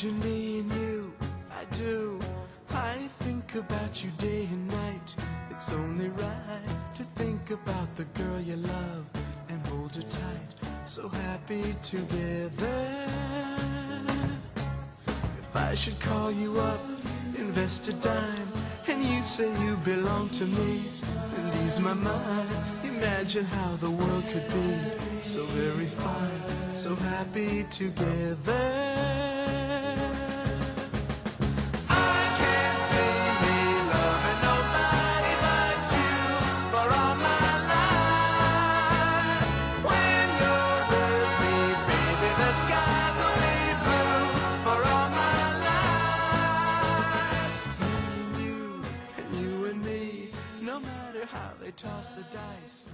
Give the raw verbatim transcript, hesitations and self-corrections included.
picture me and you, I do. I think about you day and night. It's only right to think about the girl you love and hold her tight. So happy together. If I should call you up, invest a dime, and you say you belong to me, and ease my mind. Imagine how the world could be so very fine, so happy together. Toss the dice.